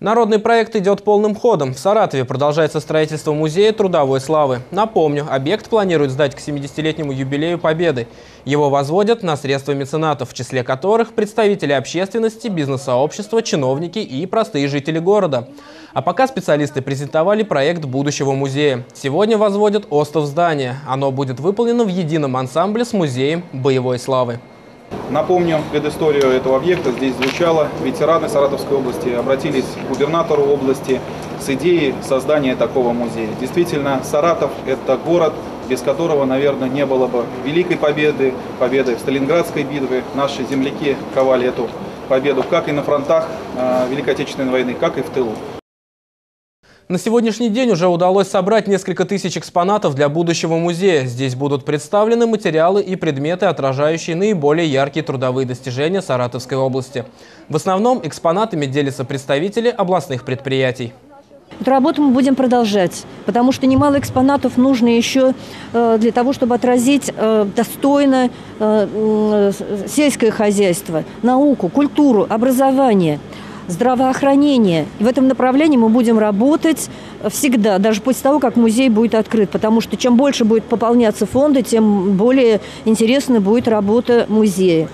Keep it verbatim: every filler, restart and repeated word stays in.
Народный проект идет полным ходом. В Саратове продолжается строительство музея трудовой славы. Напомню, объект планируют сдать к семидесятилетнему юбилею Победы. Его возводят на средства меценатов, в числе которых представители общественности, бизнес-сообщества, чиновники и простые жители города. А пока специалисты презентовали проект будущего музея. Сегодня возводят остов здания. Оно будет выполнено в едином ансамбле с музеем боевой славы. Напомню предысторию этого объекта. Здесь звучало, ветераны Саратовской области обратились к губернатору области с идеей создания такого музея. Действительно, Саратов – это город, без которого, наверное, не было бы Великой Победы, победы в Сталинградской битве. Наши земляки ковали эту победу как и на фронтах Великой Отечественной войны, как и в тылу. На сегодняшний день уже удалось собрать несколько тысяч экспонатов для будущего музея. Здесь будут представлены материалы и предметы, отражающие наиболее яркие трудовые достижения Саратовской области. В основном экспонатами делятся представители областных предприятий. Эту работу мы будем продолжать, потому что немало экспонатов нужно еще для того, чтобы отразить достойно сельское хозяйство, науку, культуру, образование, здравоохранение. И в этом направлении мы будем работать всегда, даже после того, как музей будет открыт. Потому что чем больше будет пополняться фонды, тем более интересна будет работа музея.